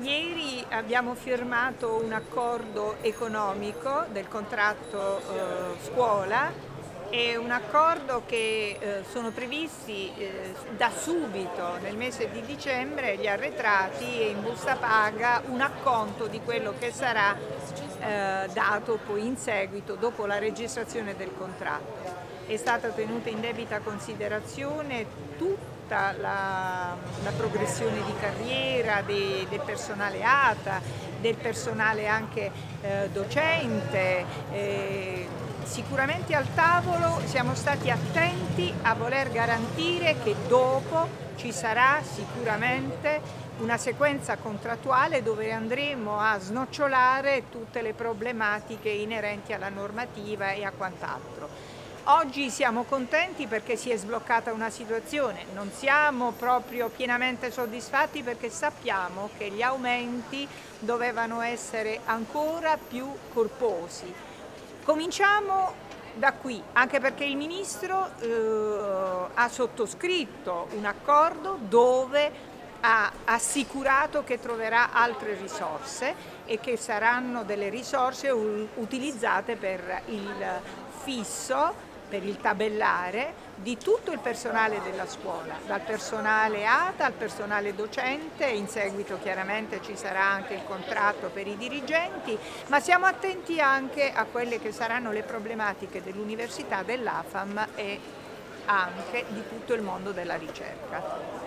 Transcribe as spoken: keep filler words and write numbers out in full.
Ieri abbiamo firmato un accordo economico del contratto eh, scuola. È un accordo che eh, sono previsti eh, da subito nel mese di dicembre gli arretrati e in busta paga un acconto di quello che sarà eh, dato poi in seguito dopo la registrazione del contratto. È stata tenuta in debita considerazione tutta la, la progressione di carriera de, del personale A T A, del personale anche eh, docente. Eh, Sicuramente al tavolo siamo stati attenti a voler garantire che dopo ci sarà sicuramente una sequenza contrattuale dove andremo a snocciolare tutte le problematiche inerenti alla normativa e a quant'altro. Oggi siamo contenti perché si è sbloccata una situazione, non siamo proprio pienamente soddisfatti perché sappiamo che gli aumenti dovevano essere ancora più corposi. Cominciamo da qui, anche perché il Ministro eh, ha sottoscritto un accordo dove ha assicurato che troverà altre risorse e che saranno delle risorse utilizzate per il fisso, per il tabellare di tutto il personale della scuola, dal personale A T A al personale docente, in seguito chiaramente ci sarà anche il contratto per i dirigenti, ma siamo attenti anche a quelle che saranno le problematiche dell'università, dell'AFAM e anche di tutto il mondo della ricerca.